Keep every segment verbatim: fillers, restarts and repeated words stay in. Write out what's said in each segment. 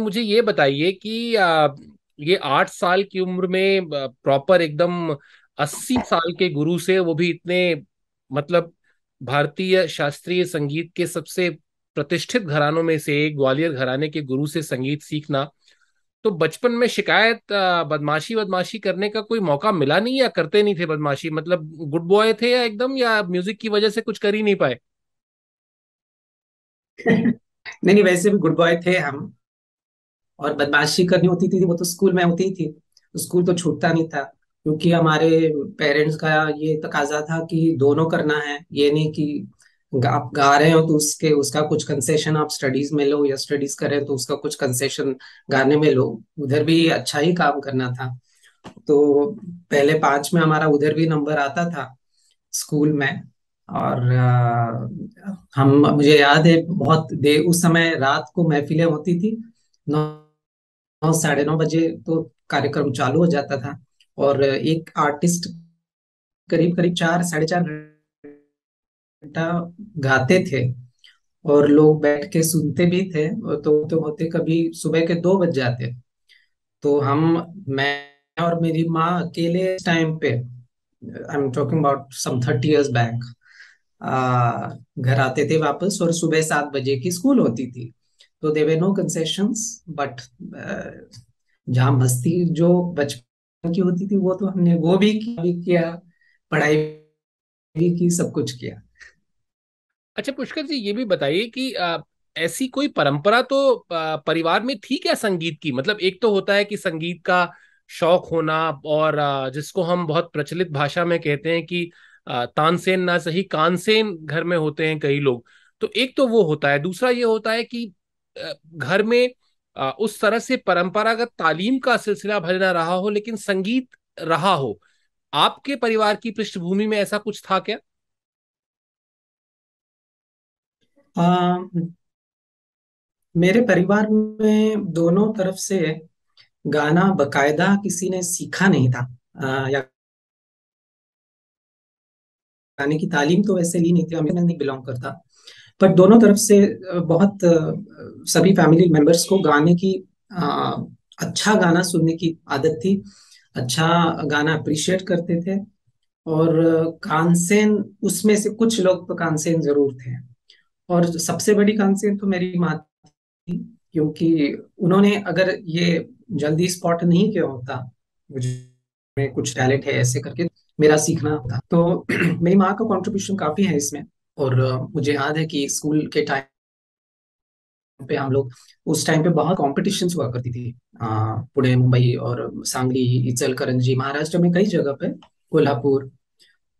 मुझे ये बताइए कि आ, ये आठ साल की उम्र में प्रॉपर एकदम अस्सी साल के गुरु से, वो भी इतने मतलब भारतीय शास्त्रीय संगीत के सबसे प्रतिष्ठित घरानों में से एक ग्वालियर घराने के गुरु से संगीत सीखना, तो बचपन में शिकायत बदमाशी बदमाशी करने का कोई मौका मिला नहीं, या करते नहीं थे बदमाशी, मतलब गुड बॉय थे या एकदम, या म्यूजिक की वजह से कुछ कर ही नहीं पाए? नहीं नहीं वैसे भी गुड बॉय थे हम, और बदमाशी करनी होती थी वो तो स्कूल में होती थी, स्कूल तो छूटता नहीं था क्योंकि हमारे पेरेंट्स का ये तकाजा था कि दोनों करना है, ये नहीं कि आप गा रहे हो तो उसके उसका कुछ कंसेशन आप स्टडीज में लो, या स्टडीज कर रहे हो तो उसका कुछ कंसेशन गाने में लो, उधर भी अच्छा ही काम करना था। तो पहले पांच में हमारा उधर भी नंबर आता था स्कूल में, और आ, हम मुझे याद है बहुत देर, उस समय रात को महफिलें होती थी, नौ नौ साढ़े नौ बजे तो कार्यक्रम चालू हो जाता था, और एक आर्टिस्ट करीब करीब चार साढ़े चार गाते थे और लोग बैठ के सुनते भी थे, तो तो होते कभी सुबह के दो बज जाते। तो हम, मैं और मेरी माँ अकेले टाइम पे, I am talking about some thirty years back, घर आते थे वापस, और सुबह सात बजे की स्कूल होती थी, तो there were no concessions, but जहाँ मस्ती जो बचपन की होती थी वो तो हमने वो भी किया, पढ़ाई भी की, सब कुछ किया। अच्छा पुष्कर जी, ये भी बताइए कि आ, ऐसी कोई परंपरा तो आ, परिवार में थी क्या संगीत की? मतलब एक तो होता है कि संगीत का शौक होना, और आ, जिसको हम बहुत प्रचलित भाषा में कहते हैं कि आ, तानसेन ना सही कानसेन घर में होते हैं कई लोग, तो एक तो वो होता है, दूसरा ये होता है कि आ, घर में आ, उस तरह से परंपरागत तालीम का सिलसिला भले ना रहा हो लेकिन संगीत रहा हो। आपके परिवार की पृष्ठभूमि में ऐसा कुछ था क्या? आ, मेरे परिवार में दोनों तरफ से गाना बकायदा किसी ने सीखा नहीं था, आ, या गाने की तालीम तो वैसे ली नहीं थी, हमें नहीं बिलोंग करता, पर दोनों तरफ से बहुत सभी फैमिली मेंबर्स को गाने की आ, अच्छा गाना सुनने की आदत थी, अच्छा गाना अप्रिशिएट करते थे, और कानसेन उसमें से कुछ लोग तो कानसेन जरूर थे, और सबसे बड़ी कानसेन तो मेरी माँ थी, क्योंकि उन्होंने अगर ये जल्दी स्पॉट नहीं किया होता मुझे कुछ टैलेंट है ऐसे करके मेरा सीखना होता, तो मेरी माँ का कंट्रीब्यूशन काफी है इसमें। और मुझे याद है कि स्कूल के टाइम पे हम लोग, उस टाइम पे बहुत कॉम्पिटिशन हुआ करती थी, पुणे, मुंबई और सांगली, इचलकरंजी, महाराष्ट्र में कई जगह पे, कोल्हापुर।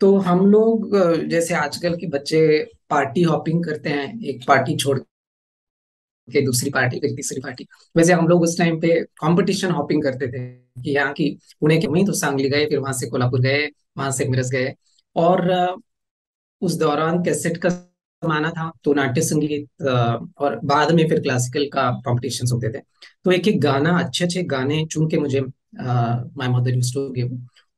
तो हम लोग जैसे आजकल के बच्चे पार्टी हॉपिंग करते हैं, एक पार्टी छोड़ के दूसरी पार्टी फिर तीसरी पार्टी, वैसे हम लोग उस टाइम पे कंपटीशन हॉपिंग करते थे कि यहाँ की पुणे के हुई तो सांगली गए, फिर वहां से कोल्हापुर गए, वहां से मिरज गए। और उस दौरान कैसेट का जमाना था तो नाट्य संगीत और बाद में फिर क्लासिकल का कॉम्पिटिशन होते थे, तो एक एक गाना, अच्छे अच्छे गाने चुन के मुझे my mother used to give,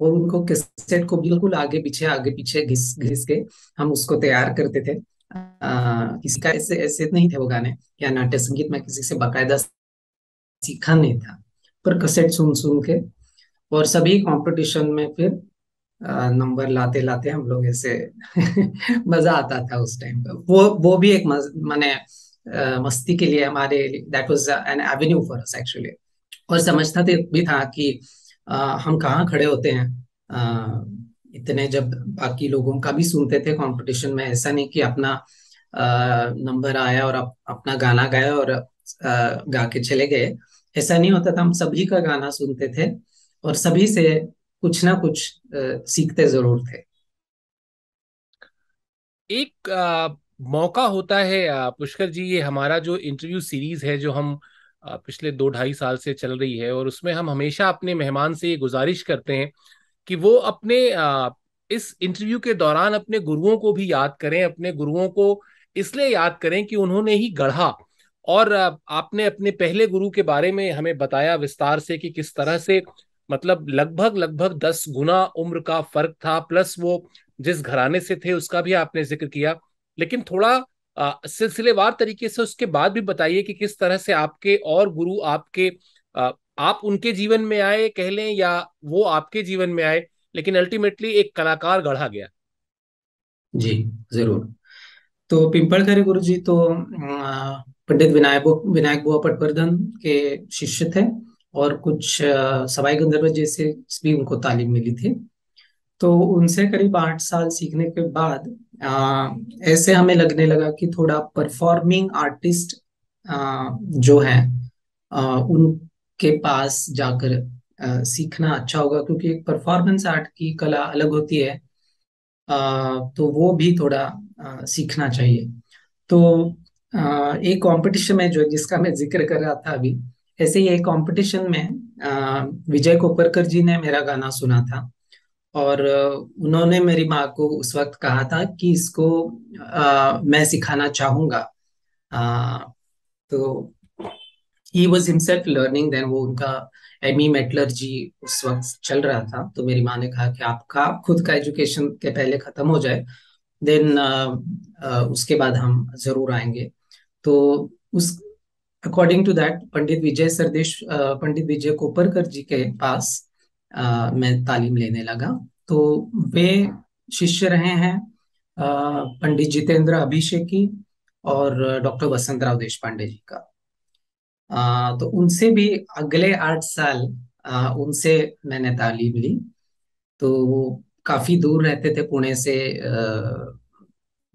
और उनको कैसेट को बिल्कुल आगे पीछे आगे पीछे घिस घिस के हम उसको तैयार करते थे। आ, किसी का ऐसे ऐसे नहीं थे वो गाने, या नाट्य संगीत में किसी से बाकायदा सीखा नहीं था, पर कैसेट सुन सुन के और सभी कंपटीशन में फिर आ, नंबर लाते लाते हम लोग ऐसे मजा आता था उस टाइम पर। वो वो भी एक माने मस्ती के लिए हमारे, that was an avenue for us actually, और समझता भी था कि Uh, हम कहाँ खड़े होते हैं uh, इतने, जब बाकी लोगों का भी सुनते थे कंपटीशन में, ऐसा नहीं कि अपना uh, नंबर आया और अप, अपना गाना गाया और uh, गा के चले गए, ऐसा नहीं होता था, हम सभी का गाना सुनते थे और सभी से कुछ ना कुछ uh, सीखते जरूर थे। एक uh, मौका होता है पुष्कर जी, ये हमारा जो इंटरव्यू सीरीज है जो हम पिछले दो ढाई साल से चल रही है, और उसमें हम हमेशा अपने मेहमान से ये गुजारिश करते हैं कि वो अपने इस इंटरव्यू के दौरान अपने गुरुओं को भी याद करें, अपने गुरुओं को इसलिए याद करें कि उन्होंने ही गढ़ा, और आपने अपने पहले गुरु के बारे में हमें बताया विस्तार से कि किस तरह से, मतलब लगभग लगभग दस गुना उम्र का फर्क था, प्लस वो जिस घराने से थे उसका भी आपने जिक्र किया, लेकिन थोड़ा सिलसिलेवार तरीके से उसके बाद भी बताइए कि किस तरह से आपके और गुरु आपके आ, आप उनके जीवन में आए कह लें या वो आपके जीवन में आए, लेकिन अल्टीमेटली एक कलाकार गढ़ा गया। जी जरूर। तो पिंपलखरी गुरु जी तो पंडित विनायक विनायक बुआ पटवर्धन के शिष्य थे और कुछ सवाई गंधर्व जैसे भी उनको तालीम मिली थी। तो उनसे करीब आठ साल सीखने के बाद आ, ऐसे हमें लगने लगा कि थोड़ा परफॉर्मिंग आर्टिस्ट आ, जो है आ, उनके पास जाकर आ, सीखना अच्छा होगा, क्योंकि एक परफॉर्मेंस आर्ट की कला अलग होती है, आ, तो वो भी थोड़ा आ, सीखना चाहिए। तो आ, एक कंपटीशन में जो जिसका मैं जिक्र कर रहा था अभी, ऐसे ही एक कंपटीशन में आ, विजय कोपरकर जी ने मेरा गाना सुना था और उन्होंने मेरी माँ को उस वक्त कहा था कि इसको आ, मैं सिखाना चाहूंगा। आ, तो he was himself learning then, वो उनका एमी मेटलर जी उस वक्त चल रहा था। तो मेरी माँ ने कहा कि आपका खुद का एजुकेशन के पहले खत्म हो जाए, देन उसके बाद हम जरूर आएंगे। तो उस according to that Pandit Vijay Sardesh Pandit Vijay Koparkar ji के पास Uh, मैं तालीम लेने लगा। तो वे शिष्य रहे हैं uh, पंडित जितेंद्र अभिषेकी और डॉक्टर वसंतराव देशपांडे जी का। uh, तो उनसे भी अगले आठ साल uh, उनसे मैंने तालीम ली। तो वो काफी दूर रहते थे पुणे से। uh,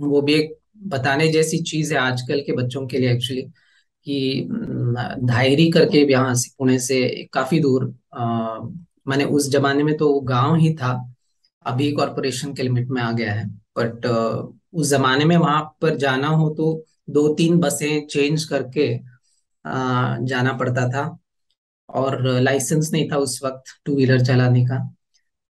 वो भी एक बताने जैसी चीज है आजकल के बच्चों के लिए एक्चुअली, कि धायरी करके यहाँ से पुणे से काफी दूर, uh, मैंने उस जमाने में तो गांव ही था, अभी कॉरपोरेशन के लिमिट में आ गया है, बट उस जमाने में वहां पर जाना हो तो दो तीन बसें चेंज करके आ, जाना पड़ता था और लाइसेंस नहीं था उस वक्त टू व्हीलर चलाने का।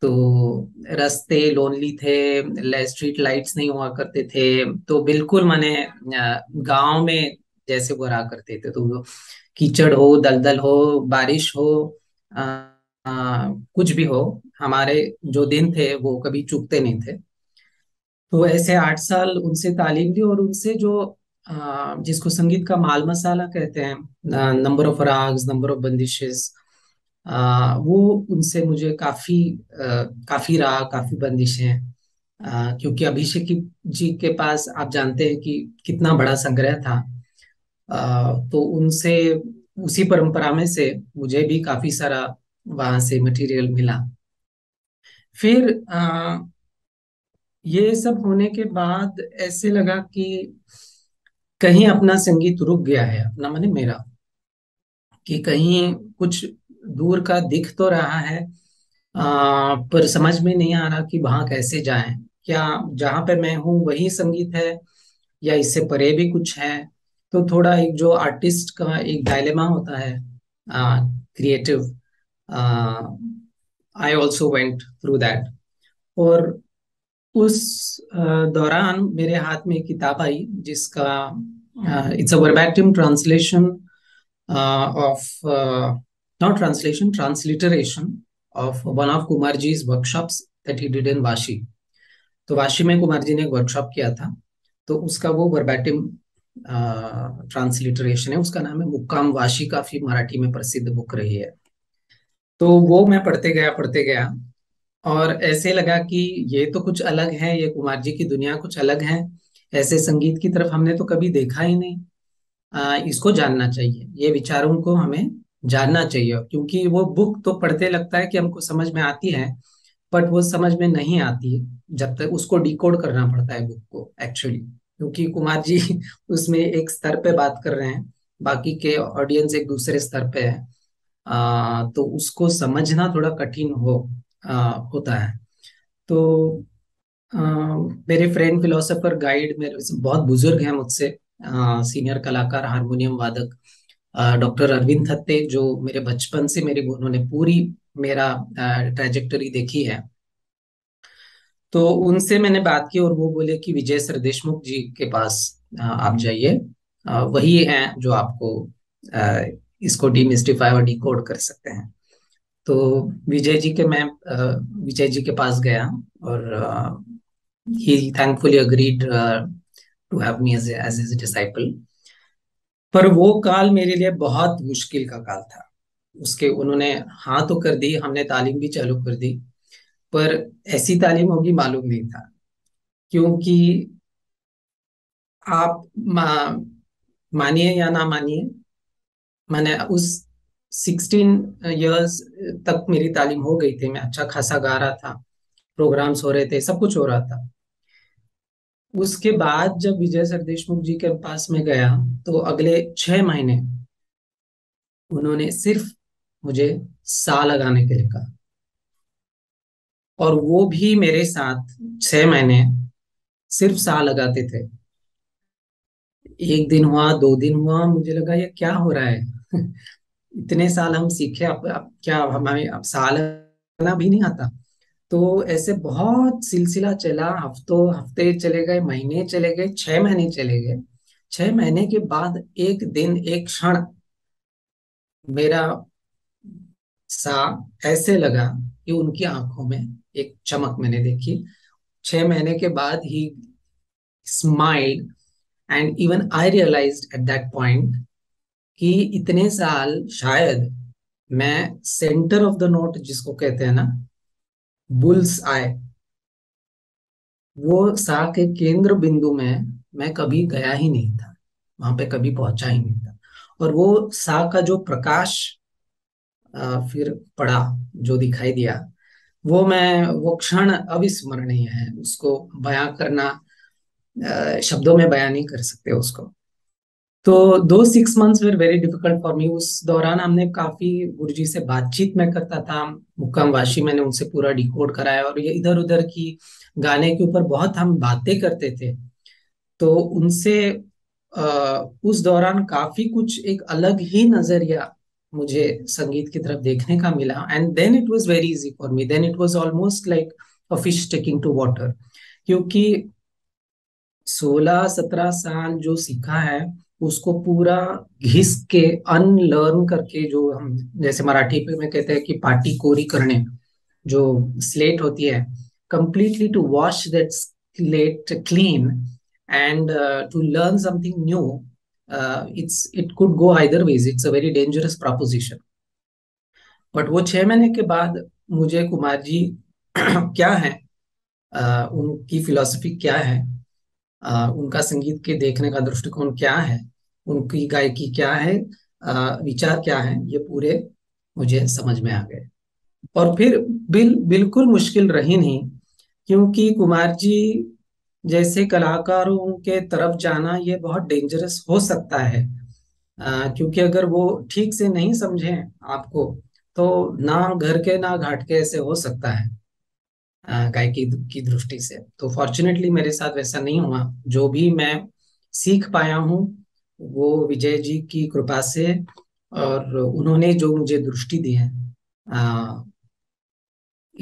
तो रास्ते लोनली थे, स्ट्रीट लाइट्स नहीं हुआ करते थे, तो बिल्कुल मैंने गांव में जैसे गुरा करते थे। तो कीचड़ हो, दलदल हो, बारिश हो, आ, आ, कुछ भी हो, हमारे जो दिन थे वो कभी चूकते नहीं थे। तो ऐसे आठ साल उनसे तालीम ली और उनसे जो आ, जिसको संगीत का माल मसाला कहते हैं, number of ragas, number of bandishes, वो उनसे मुझे काफी आ, काफी राग, काफी बंदिशें, क्योंकि अभिषेकी जी के पास आप जानते हैं कि कितना बड़ा संग्रह था। आ, तो उनसे उसी परंपरा में से मुझे भी काफी सारा वहां से मटेरियल मिला। फिर आ, ये सब होने के बाद ऐसे लगा कि कहीं अपना संगीत रुक गया है, अपना माने मेरा, कि कहीं कुछ दूर का दिख तो रहा है आ, पर समझ में नहीं आ रहा कि वहां कैसे जाएं। क्या जहाँ पे मैं हूँ वही संगीत है या इससे परे भी कुछ है? तो थोड़ा एक जो आर्टिस्ट का एक डायलेमा होता है creative, I also went through that. और उस uh, दौरान मेरे हाथ में एक किताब आई जिसका it's a verbatim translation of not translation transliteration of one of Kumar ji's workshops that he did in Vashi. तो वाशी में कुमार जी ने एक वर्कशॉप किया था, तो उसका वो वर्बैटिम ट्रांसलिटरेशन uh, है। उसका नाम है मुक्काम वाशी, काफी मराठी में प्रसिद्ध बुक रही है। तो वो मैं पढ़ते गया पढ़ते गया और ऐसे लगा कि ये तो कुछ अलग है, ये कुमार जी की दुनिया कुछ अलग है, ऐसे संगीत की तरफ हमने तो कभी देखा ही नहीं। आ, इसको जानना चाहिए, ये विचारों को हमें जानना चाहिए, क्योंकि वो बुक तो पढ़ते लगता है कि हमको समझ में आती है, बट वो समझ में नहीं आती जब तक उसको डिकोड करना पड़ता है बुक को एक्चुअली, क्योंकि कुमार जी उसमें एक स्तर पे बात कर रहे हैं, बाकी के ऑडियंस एक दूसरे स्तर पे है। आ, तो उसको समझना थोड़ा कठिन हो आ, होता है। तो आ, मेरे फ्रेंड फिलोसोफर गाइड मेरे बहुत बुजुर्ग हैं मुझसे, आ, सीनियर कलाकार हारमोनियम वादक डॉक्टर अरविंद थत्ते, जो मेरे बचपन से मेरे उन्होंने पूरी मेरा ट्रैजेक्टरी देखी है। तो उनसे मैंने बात की और वो बोले कि विजय सरदेशमुख जी के पास आ, आप जाइए, आ, वही हैं जो आपको आ, इसको डीमिस्टिफाई और डिकोड कर सकते हैं। तो विजय जी के मैं विजय जी के पास गया और ही thankfully agreed to have me as a, as his disciple. पर वो काल मेरे लिए बहुत मुश्किल का काल था. उसके उन्होंने हाँ तो कर दी, हमने तालीम भी चालू कर दी, पर ऐसी तालीम होगी मालूम नहीं था. क्योंकि आप मा, मानिए या ना मानिए, मैंने उस सोलह इयर्स तक मेरी तालीम हो गई थी. मैं अच्छा खासा गा रहा था, प्रोग्राम्स हो रहे थे, सब कुछ हो रहा था. उसके बाद जब विजय सरदेशमुख जी के पास में गया तो अगले छह महीने उन्होंने सिर्फ मुझे सा लगाने के लिए कहा, और वो भी मेरे साथ छह महीने सिर्फ सा लगाते थे. एक दिन हुआ, दो दिन हुआ, मुझे लगा ये क्या हो रहा है. इतने साल हम सीखे, अब अब क्या हमें अब सा लगाना भी नहीं आता. तो ऐसे बहुत सिलसिला चला, हफ्तों हफ्ते चले गए, महीने चले गए, छह महीने चले गए. छह महीने के बाद एक दिन, एक क्षण मेरा सा ऐसे लगा कि उनकी आंखों में एक चमक मैंने देखी. छह महीने के बाद ही smiled and even I realised at that point कि इतने साल शायद मैं सेंटर ऑफ द नोट जिसको कहते हैं ना, बुल्स आए, वो सा के केंद्र बिंदु में मैं कभी गया ही नहीं था, वहां पे कभी पहुंचा ही नहीं था. और वो सा का जो प्रकाश आ, फिर पड़ा, जो दिखाई दिया, वो मैं वो क्षण अविस्मरणीय है. उसको बयां करना आ, शब्दों में बयां नहीं कर सकते उसको. तो दो six months were very difficult for me. उस दौरान हमने काफी गुरुजी से बातचीत में करता था. मुक्काम वाशी मैंने उनसे पूरा डिकोड कराया, और ये इधर उधर की गाने के ऊपर बहुत हम बातें करते थे. तो उनसे आ, उस दौरान काफी कुछ एक अलग ही नजरिया मुझे संगीत की तरफ देखने का मिला. And then it was very easy for me. Then it was almost like a fish taking to water. क्योंकि सोलह सत्रह साल जो सीखा है उसको पूरा घिस के अनलर्न करके, जो हम जैसे मराठी में कहते हैं कि पाटी कोरी करने, जो स्लेट होती है, completely to wash that slate clean and to learn something new. It's it could go either ways. It's a very dangerous proposition. But वो छह महीने के बाद मुझे कुमार जी क्या है, uh, उनकी फिलॉसफी क्या है, Uh, उनका संगीत के देखने का दृष्टिकोण क्या है, उनकी गायकी क्या है, uh, विचार क्या है, ये पूरे मुझे समझ में आ गए. और फिर बिल बिल्कुल मुश्किल रही नहीं, क्योंकि कुमार जी जैसे कलाकारों के तरफ जाना ये बहुत डेंजरस हो सकता है. uh, क्योंकि अगर वो ठीक से नहीं समझें आपको तो ना घर के ना घाट के ऐसे हो सकता है गायकी की दृष्टि से. तो फॉर्चुनेटली मेरे साथ वैसा नहीं हुआ. जो भी मैं सीख पाया हूँ वो विजय जी की कृपा से, और उन्होंने जो मुझे दृष्टि दी है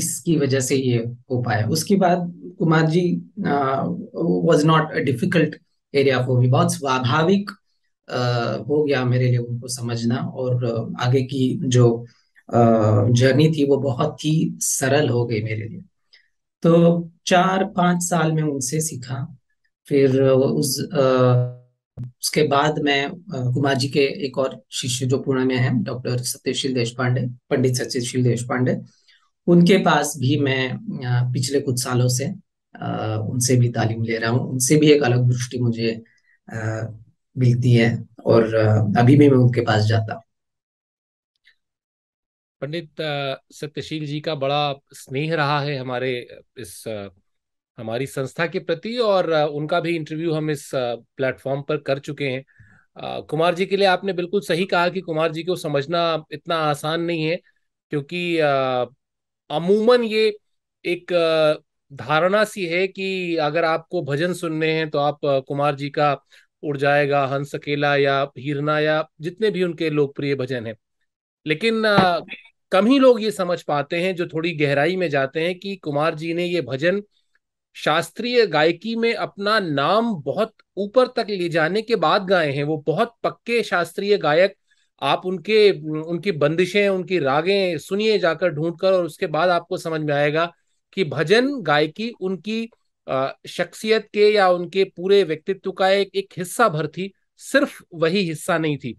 इसकी वजह से ये हो पाया. उसके बाद Kumar ji was not a difficult area for me. बहुत स्वाभाविक हो गया मेरे लिए उनको समझना, और आगे की जो जर्नी थी वो बहुत ही सरल हो गई मेरे लिए. तो चार पाँच साल में उनसे सीखा. फिर उस आ, उसके बाद मैं कुमार जी के एक और शिष्य जो पुणे में हैं, डॉक्टर सत्यशील देशपांडे, पंडित सचीशील देशपांडे, उनके पास भी मैं पिछले कुछ सालों से आ, उनसे भी तालीम ले रहा हूँ. उनसे भी एक अलग दृष्टि मुझे आ, मिलती है, और अभी भी मैं उनके पास जाता हूँ. पंडित सत्यशील जी का बड़ा स्नेह रहा है हमारे इस हमारी संस्था के प्रति, और उनका भी इंटरव्यू हम इस प्लेटफॉर्म पर कर चुके हैं. कुमार जी के लिए आपने बिल्कुल सही कहा कि कुमार जी को समझना इतना आसान नहीं है, क्योंकि अमूमन ये एक धारणा सी है कि अगर आपको भजन सुनने हैं तो आप कुमार जी का उड़ जाएगा, हंस अकेला या हिरना या जितने भी उनके लोकप्रिय भजन हैं. लेकिन कम ही लोग ये समझ पाते हैं जो थोड़ी गहराई में जाते हैं कि कुमार जी ने ये भजन शास्त्रीय गायकी में अपना नाम बहुत ऊपर तक ले जाने के बाद गाए हैं. वो बहुत पक्के शास्त्रीय गायक. आप उनके उनकी बंदिशें, उनकी रागें सुनिए जाकर ढूंढकर, और उसके बाद आपको समझ में आएगा कि भजन गायकी उनकी शख्सियत के या उनके पूरे व्यक्तित्व का एक, एक हिस्सा भर थी, सिर्फ वही हिस्सा नहीं थी।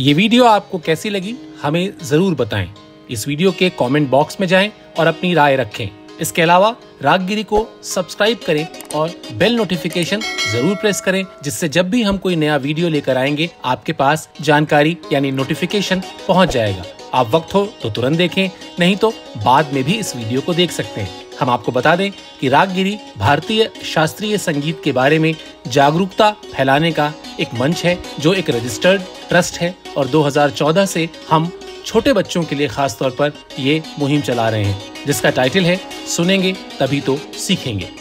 ये वीडियो आपको कैसी लगी हमें जरूर बताएं। इस वीडियो के कमेंट बॉक्स में जाएं और अपनी राय रखें। इसके अलावा रागगिरी को सब्सक्राइब करें और बेल नोटिफिकेशन जरूर प्रेस करें, जिससे जब भी हम कोई नया वीडियो लेकर आएंगे आपके पास जानकारी यानी नोटिफिकेशन पहुंच जाएगा। आप वक्त हो तो तुरंत देखें, नहीं तो बाद में भी इस वीडियो को देख सकते हैं। हम आपको बता दें कि रागगिरी भारतीय शास्त्रीय संगीत के बारे में जागरूकता फैलाने का एक मंच है, जो एक रजिस्टर्ड ट्रस्ट है और दो हज़ार चौदह से हम छोटे बच्चों के लिए खास तौर पर ये मुहिम चला रहे हैं, जिसका टाइटल है सुनेंगे तभी तो सीखेंगे।